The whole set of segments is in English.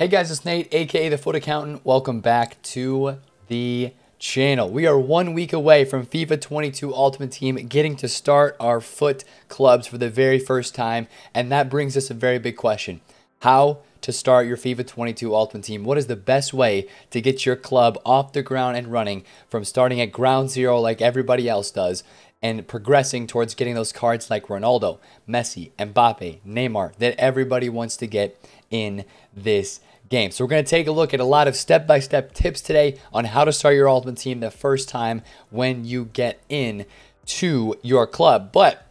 Hey guys, it's Nate, aka the Foot Accountant. Welcome back to the channel. We are 1 week away from FIFA 22 Ultimate Team getting to start our FUT clubs for the very first time, and that brings us a very big question. How to start your FIFA 22 Ultimate Team? What is the best way to get your club off the ground and running from starting at ground zero like everybody else does and progressing towards getting those cards like Ronaldo, Messi, Mbappe, Neymar that everybody wants to get in this game. So we're going to take a look at a lot of step-by-step tips today on how to start your Ultimate Team the first time when you get in to your club. But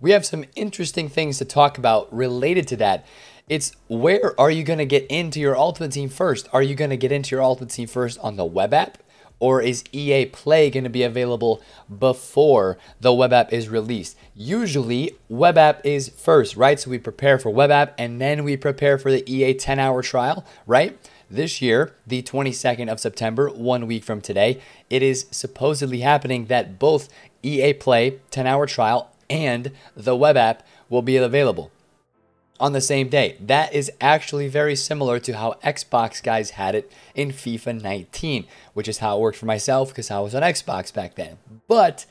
we have some interesting things to talk about related to that. It's where are you going to get into your Ultimate Team first? Are you going to get into your Ultimate Team first on the web app? Or is EA Play going to be available before the web app is released? Usually, web app is first, right? So we prepare for web app, and then we prepare for the EA 10-hour trial, right? This year, the 22nd of September, 1 week from today, it is supposedly happening that both EA Play 10-hour trial and the web app will be available on the same day. That is actually very similar to how Xbox guys had it in FIFA 19, which is how it worked for myself because I was on Xbox back then. But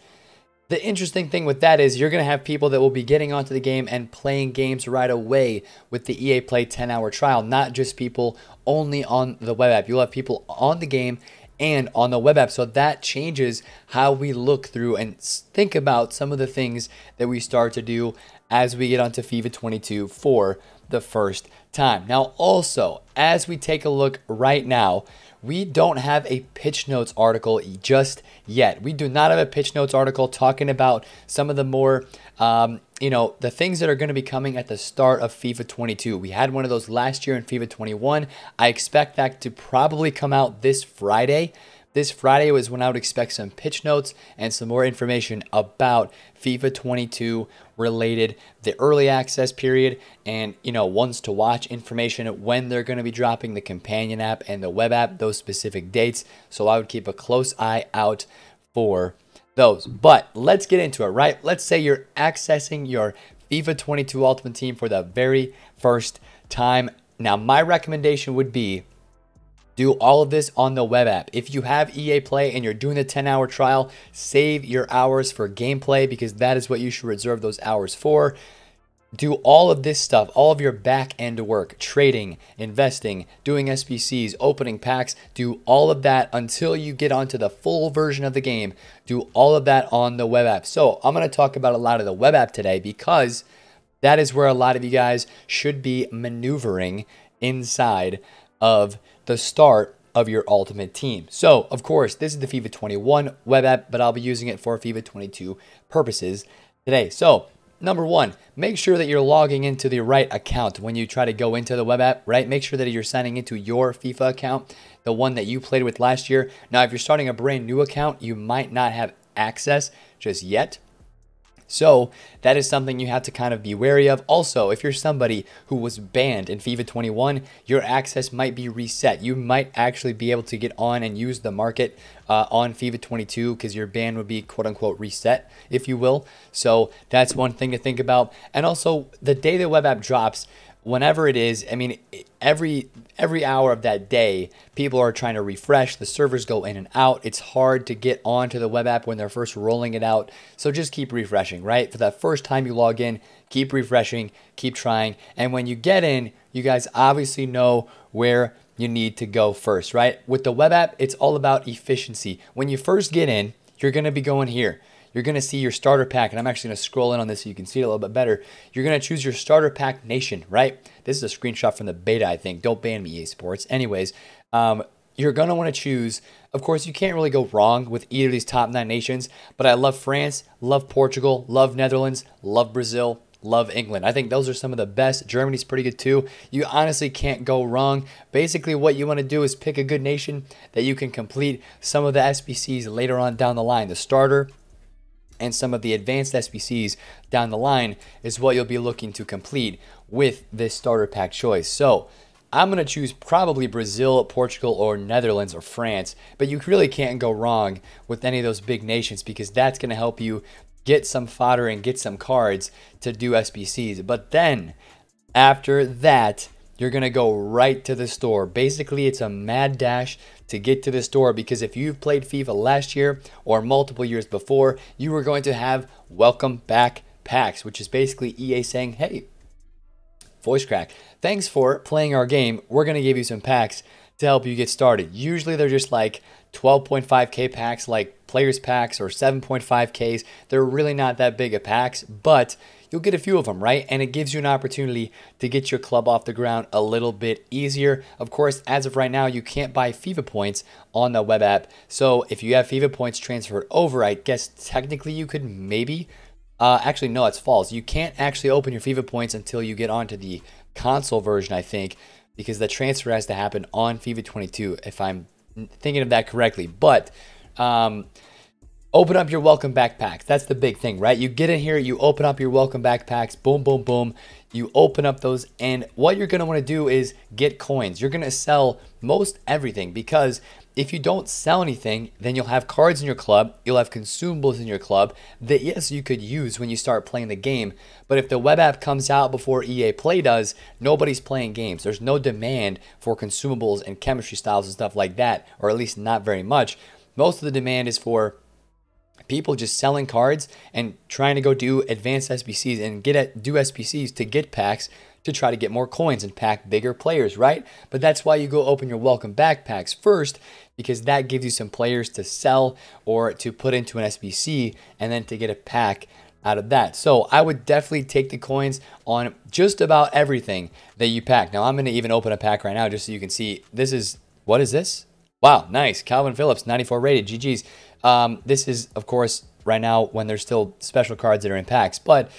the interesting thing with that is you're going to have people that will be getting onto the game and playing games right away with the EA Play 10-hour trial, not just people only on the web app. You'll have people on the game and on the web app. So that changes how we look through and think about some of the things that we start to do as we get onto FIFA 22 for the first time. Now also, as we take a look right now, we don't have a Pitch Notes article just yet. We do not have a Pitch Notes article talking about some of the more, the things that are going to be coming at the start of FIFA 22. We had one of those last year in FIFA 21. I expect that to probably come out this Friday. This Friday was when I would expect some pitch notes and some more information about FIFA 22 related, the early access period, and, ones to watch information, when they're going to be dropping the companion app and the web app, those specific dates. So I would keep a close eye out for those. But let's get into it, right? Let's say you're accessing your FIFA 22 Ultimate Team for the very first time. Now, my recommendation would be do all of this on the web app. If you have EA Play and you're doing the 10-hour trial, save your hours for gameplay because that is what you should reserve those hours for. Do all of this stuff, all of your back-end work, trading, investing, doing SBCs, opening packs, do all of that until you get onto the full version of the game. Do all of that on the web app. So I'm going to talk about a lot of the web app today because that is where a lot of you guys should be maneuvering inside of the start of your Ultimate Team. So, of course, this is the FIFA 21 web app, but I'll be using it for FIFA 22 purposes today. So, number one, make sure that you're logging into the right account when you try to go into the web app, right? Make sure that you're signing into your FIFA account, the one that you played with last year. Now, if you're starting a brand new account, you might not have access just yet. So that is something you have to kind of be wary of. Also, if you're somebody who was banned in FIFA 21, your access might be reset. You might actually be able to get on and use the market on FIFA 22 because your ban would be quote unquote reset, if you will. So that's one thing to think about. And also the day the web app drops, whenever it is, I mean, every hour of that day, people are trying to refresh. The servers go in and out. It's hard to get onto the web app when they're first rolling it out. So just keep refreshing, right? For that first time you log in, keep refreshing, keep trying. And when you get in, you guys obviously know where you need to go first, right? With the web app, it's all about efficiency. When you first get in, you're going to be going here. You're going to see your starter pack, and I'm actually going to scroll in on this so you can see it a little bit better. You're going to choose your starter pack nation, right? This is a screenshot from the beta, I think. Don't ban me, EA Sports. Anyways, you're going to want to choose. Of course, you can't really go wrong with either of these top 9 nations, but I love France, love Portugal, love Netherlands, love Brazil, love England. I think those are some of the best. Germany's pretty good too. You honestly can't go wrong. Basically, what you want to do is pick a good nation that you can complete some of the SBCs later on down the line. The starter and some of the advanced SBCs down the line is what you'll be looking to complete with this starter pack choice. So I'm gonna choose probably Brazil, Portugal, or Netherlands, or France, but you really can't go wrong with any of those big nations because that's gonna help you get some fodder and get some cards to do SBCs. But then after that, you're going to go right to the store. Basically, it's a mad dash to get to the store, because if you've played FIFA last year or multiple years before, you were going to have welcome back packs, which is basically EA saying, hey, voice crack, thanks for playing our game. We're going to give you some packs to help you get started. Usually they're just like 12.5K packs, like players packs, or 7.5Ks. They're really not that big of packs, but you'll get a few of them, right? And it gives you an opportunity to get your club off the ground a little bit easier. Of course, as of right now, you can't buy FIFA points on the web app. So if you have FIFA points transferred over, I guess technically you could maybe, actually, no, it's false. You can't actually open your FIFA points until you get onto the console version, I think, because the transfer has to happen on FIFA 22, if I'm thinking of that correctly. But open up your welcome backpacks. That's the big thing, right? You get in here, you open up your welcome backpacks, boom, boom, boom. You open up those, and what you're going to want to do is get coins. You're going to sell most everything, because if you don't sell anything, then you'll have cards in your club, you'll have consumables in your club that, yes, you could use when you start playing the game. But if the web app comes out before EA Play does, nobody's playing games. There's no demand for consumables and chemistry styles and stuff like that, or at least not very much. Most of the demand is for people just selling cards and trying to go do advanced SBCs and do SBCs to get packs, to try to get more coins and pack bigger players, right? But that's why you go open your welcome backpacks first, because that gives you some players to sell or to put into an SBC and then to get a pack out of that. So I would definitely take the coins on just about everything that you pack. Now I'm going to even open a pack right now just so you can see. This is, what is this? Wow, nice. Calvin Phillips, 94 rated, GG's. This is, of course, right now when there's still special cards that are in packs, but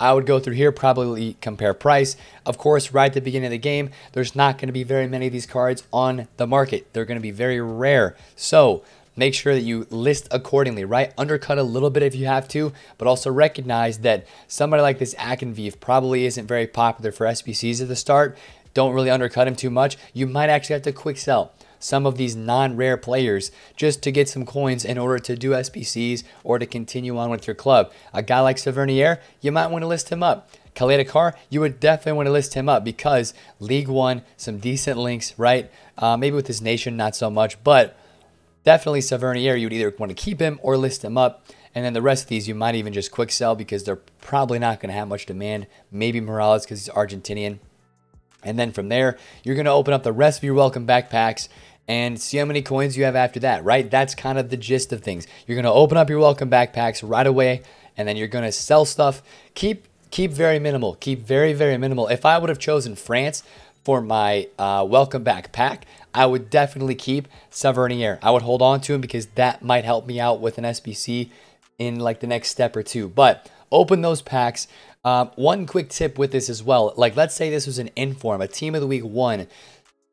I would go through here, probably compare price. Of course, right at the beginning of the game, there's not going to be very many of these cards on the market. They're going to be very rare. So make sure that you list accordingly, right? Undercut a little bit if you have to, but also recognize that somebody like this Akinveev probably isn't very popular for SBCs at the start. Don't really undercut him too much. You might actually have to quick sell some of these non-rare players just to get some coins in order to do SBCs or to continue on with your club. A guy like Savernier, you might want to list him up. Kaleida Carr, you would definitely want to list him up, because League One, some decent links, right? Maybe with his nation, not so much, but definitely Savernier, you would either want to keep him or list him up. And then the rest of these, you might even just quick sell, because they're probably not going to have much demand. Maybe Morales, because he's Argentinian. And then from there, you're going to open up the rest of your welcome backpacks and see how many coins you have after that, right? That's kind of the gist of things. You're going to open up your welcome backpacks right away, and then you're going to sell stuff. Keep very minimal. Keep very, very minimal. If I would have chosen France for my welcome backpack, I would definitely keep Savernier. I would hold on to him, because that might help me out with an SBC in like the next step or two. But open those packs. One quick tip with this as well. Like, let's say this was an inform, a team of the week one.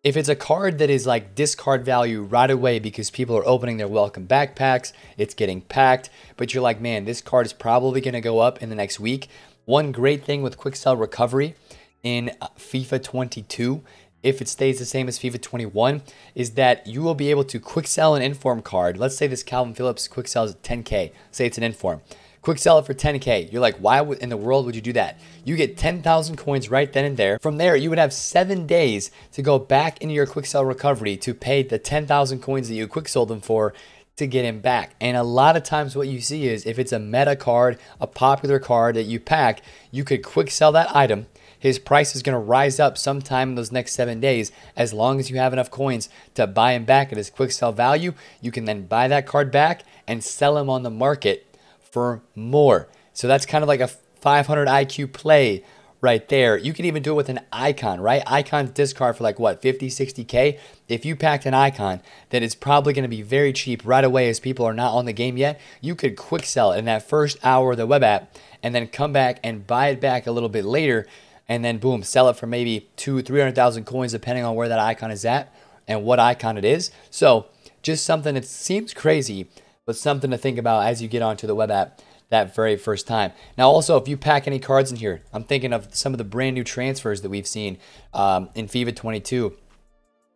If it's a card that is like discard value right away because people are opening their welcome backpacks, it's getting packed, but you're like, man, this card is probably going to go up in the next week. One great thing with quick sell recovery in FIFA 22, if it stays the same as FIFA 21, is that you will be able to quick sell an inform card. Let's say this Calvin Phillips quick sells at 10K. Say it's an inform. Quick sell it for 10K. You're like, why in the world would you do that? You get 10,000 coins right then and there. From there, you would have 7 days to go back into your quick sell recovery to pay the 10,000 coins that you quick sold them for to get him back. And a lot of times what you see is, if it's a meta card, a popular card that you pack, you could quick sell that item. His price is going to rise up sometime in those next 7 days. As long as you have enough coins to buy him back at his quick sell value, you can then buy that card back and sell him on the market for more. So that's kind of like a 500 IQ play right there. You can even do it with an icon, right? Icons discard for like what, 50, 60K. If you packed an icon that is probably going to be very cheap right away as people are not on the game yet, you could quick sell it in that first hour of the web app and then come back and buy it back a little bit later, and then boom, sell it for maybe 200,000 to 300,000 coins, depending on where that icon is at and what icon it is. So just something that seems crazy, but something to think about as you get onto the web app that very first time. Now, also, if you pack any cards in here, I'm thinking of some of the brand new transfers that we've seen in FIFA 22.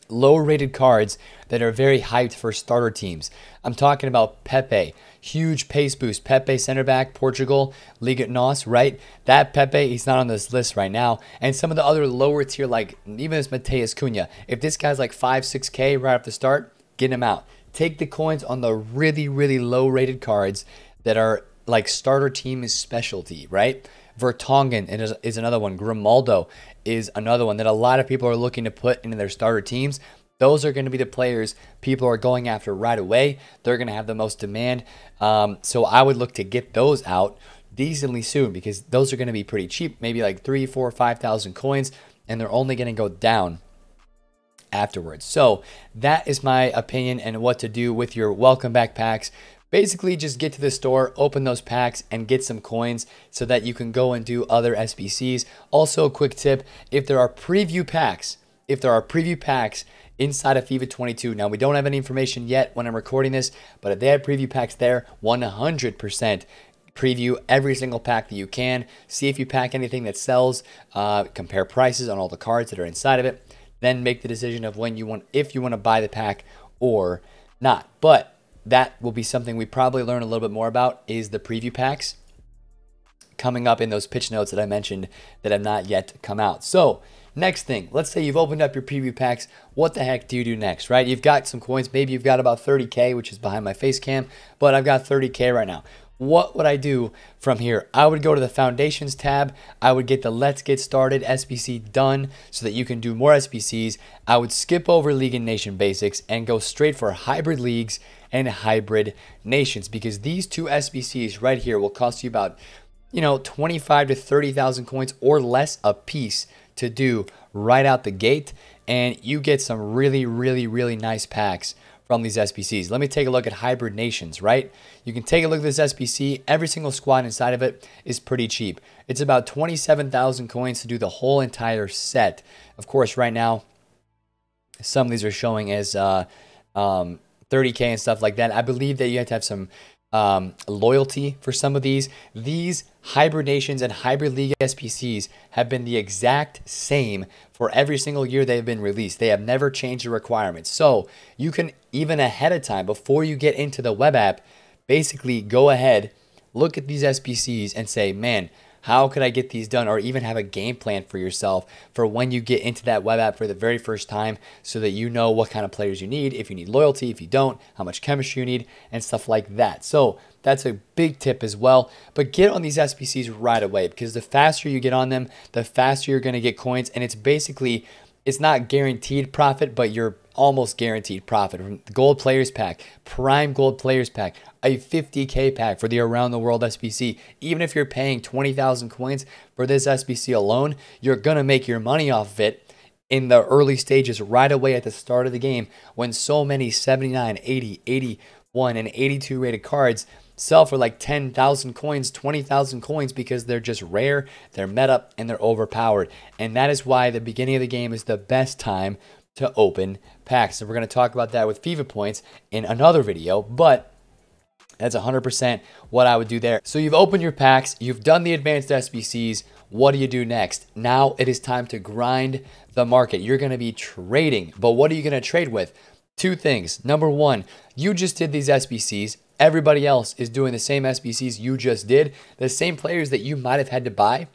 low-rated cards that are very hyped for starter teams. I'm talking about Pepe, huge pace boost. Pepe, center back, Portugal, Liga NOS, right? That Pepe, he's not on this list right now. And some of the other lower tier, like even this Mateus Cunha. If this guy's like 5, 6K right off the start, get him out. Take the coins on the really, really low-rated cards that are like starter team is specialty, right? Vertonghen is another one. Grimaldo is another one that a lot of people are looking to put into their starter teams. Those are going to be the players people are going after right away. They're going to have the most demand. So I would look to get those out decently soon because those are going to be pretty cheap, maybe like 3, 4, 5,000 coins, and they're only going to go down afterwards. So that is my opinion and what to do with your welcome back packs. Basically, just get to the store, open those packs, and get some coins so that you can go and do other SBCs. Also, a quick tip, if there are preview packs inside of FIFA 22, now we don't have any information yet when I'm recording this, but if they had preview packs there, 100% preview every single pack that you can. See if you pack anything that sells, compare prices on all the cards that are inside of it, then make the decision of when you want, if you want to buy the pack or not. But that will be something we probably learn a little bit more about, is the preview packs coming up in those pitch notes that I mentioned that have not yet come out. So next thing, let's say you've opened up your preview packs. What the heck do you do next, right? You've got some coins. Maybe you've got about 30K, which is behind my face cam, but I've got 30K right now. What would I do from here? I would go to the Foundations tab. I would get the Let's Get Started SBC done so that you can do more SBCs. I would skip over League and Nation Basics and go straight for Hybrid Leagues and Hybrid Nations, because these two SBCs right here will cost you about, 25 to 30,000 coins or less a piece to do right out the gate. And you get some really, really, really nice packs from these SBCs. Let me take a look at Hybrid Nations, right? You can take a look at this SBC. Every single squad inside of it is pretty cheap. It's about 27,000 coins to do the whole entire set. Of course, right now, some of these are showing as 30K and stuff like that. I believe that you have to have some loyalty for some of these. These Hybrid Nations and Hybrid League SBCs have been the exact same for every single year they've been released. They have never changed the requirements. So you can, even ahead of time, before you get into the web app, basically go ahead, look at these SBCs and say, man, how could I get these done? Or even have a game plan for yourself for when you get into that web app for the very first time, so that you know what kind of players you need, if you need loyalty, if you don't, how much chemistry you need, and stuff like that. So that's a big tip as well. But get on these SBCs right away, because the faster you get on them, the faster you're going to get coins. And it's basically, it's not guaranteed profit, but you're almost guaranteed profit from the gold players pack, prime gold players pack, a 50K pack for the around the world SBC. Even if you're paying 20,000 coins for this SBC alone, you're going to make your money off of it in the early stages right away at the start of the game, when so many 79, 80, 81 and 82 rated cards sell for like 10,000 coins, 20,000 coins, because they're just rare, they're meta, and they're overpowered. And that is why the beginning of the game is the best time to open packs. So we're going to talk about that with FIFA points in another video, but that's 100% what I would do there. So you've opened your packs, you've done the advanced SBCs. What do you do next? Now it is time to grind the market. You're going to be trading, but what are you going to trade with? Two things. Number one, you just did these SBCs. Everybody else is doing the same SBCs you just did, the same players that you might have had to buy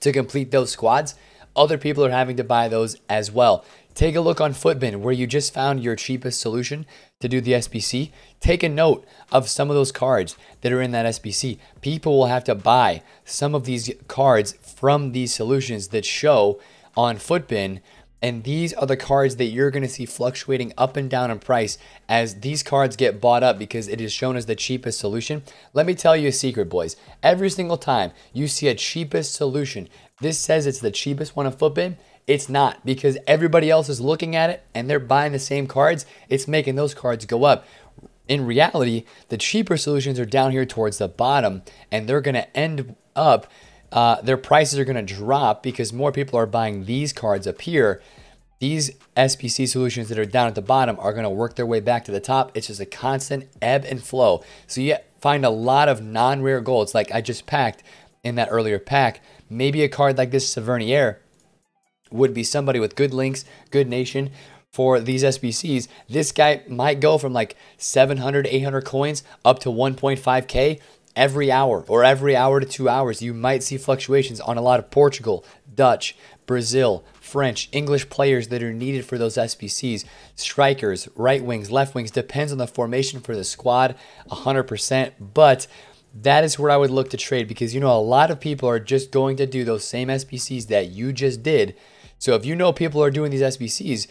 to complete those squads. Other people are having to buy those as well. Take a look on Footbin, where you just found your cheapest solution to do the SBC. Take a note of some of those cards that are in that SBC. People will have to buy some of these cards from these solutions that show on Footbin, and these are the cards that you're going to see fluctuating up and down in price as these cards get bought up, because it is shown as the cheapest solution. Let me tell you a secret, boys. Every single time you see a cheapest solution, this says it's the cheapest one on Footbin. It's not, because everybody else is looking at it and they're buying the same cards. It's making those cards go up. In reality, the cheaper solutions are down here towards the bottom, and they're going to end up, their prices are going to drop because more people are buying these cards up here. These SBC solutions that are down at the bottom are going to work their way back to the top. It's just a constant ebb and flow. So you find a lot of non-rare golds, like I just packed in that earlier pack. Maybe a card like this Savernier would be somebody with good links, good nation, for these SBCs, this guy might go from like 700, 800 coins up to 1.5K every hour, or every hour to 2 hours. You might see fluctuations on a lot of Portugal, Dutch, Brazil, French, English players that are needed for those SBCs. Strikers, right wings, left wings, depends on the formation for the squad 100%. But that is where I would look to trade, because, you know, a lot of people are just going to do those same SBCs that you just did. So if you know people are doing these SBCs,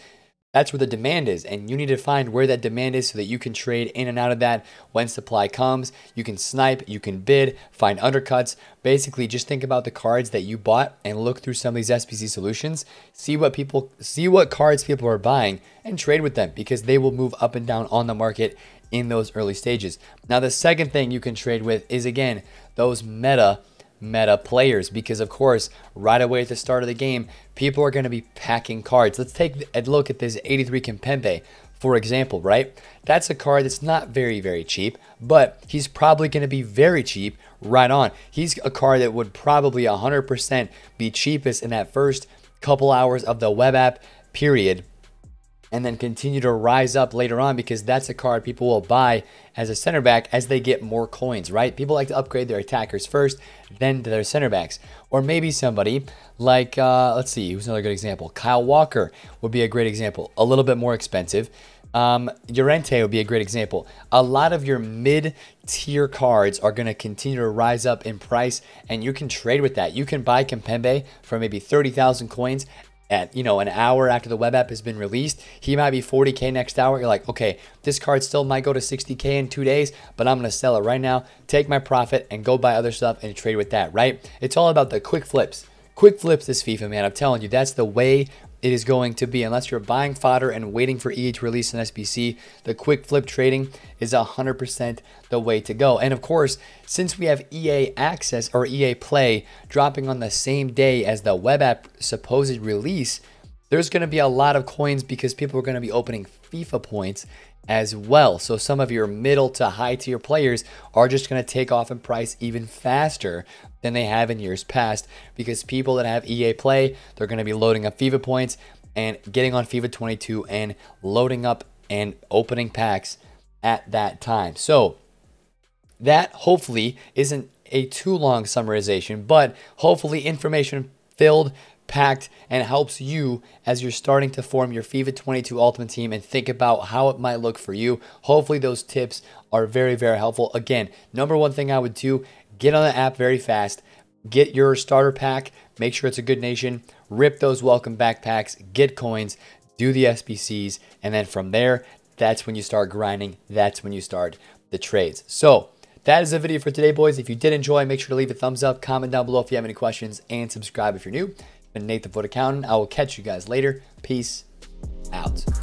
that's where the demand is, and you need to find where that demand is so that you can trade in and out of that when supply comes. You can snipe, you can bid, find undercuts. Basically, just think about the cards that you bought and look through some of these SBC solutions. See what cards people are buying and trade with them, because they will move up and down on the market in those early stages. Now, the second thing you can trade with is, again, those meta players, because of course right away at the start of the game people are going to be packing cards. Let's take a look at this 83 Kempembe, for example, right? That's a card that's not very cheap, but he's probably going to be very cheap right on. He's a card that would probably 100% be cheapest in that first couple hours of the web app period, and then continue to rise up later on, because that's a card people will buy as a center back as they get more coins, right? People like to upgrade their attackers first, then to their center backs. Or maybe somebody like, let's see, who's another good example? Kyle Walker would be a great example, a little bit more expensive. Llorente would be a great example. A lot of your mid-tier cards are going to continue to rise up in price, and you can trade with that. You can buy Kempembe for maybe 30,000 coins, at, you know, an hour after the web app has been released. He might be 40K next hour. You're like, okay, this card still might go to 60K in 2 days, but I'm gonna sell it right now, take my profit, and go buy other stuff and trade with that, right? It's all about the quick flips. Quick flips this FIFA, man. I'm telling you, that's the way it is going to be. Unless you're buying fodder and waiting for EA to release an SBC, the quick flip trading is 100% the way to go. And of course, since we have EA Access or EA Play dropping on the same day as the web app supposed release, there's going to be a lot of coins, because people are going to be opening FIFA points as well. So some of your middle to high tier players are just going to take off in price even faster than they have in years past, because people that have EA Play, they're going to be loading up FIFA points and getting on FIFA 22 and loading up and opening packs at that time. So that hopefully isn't a too long summarization, but hopefully information filled, packed, and helps you as you're starting to form your FIFA 22 Ultimate Team and think about how it might look for you. Hopefully those tips are very helpful. Again, number one thing I would do, get on the app very fast, get your starter pack, make sure it's a good nation, rip those welcome backpacks, get coins, do the SBCs, and then from there, that's when you start grinding, that's when you start the trades. So that is the video for today, boys. If you did enjoy, make sure to leave a thumbs up, comment down below if you have any questions, and subscribe if you're new. I've been Nate the FUT Accountant. I will catch you guys later. Peace out.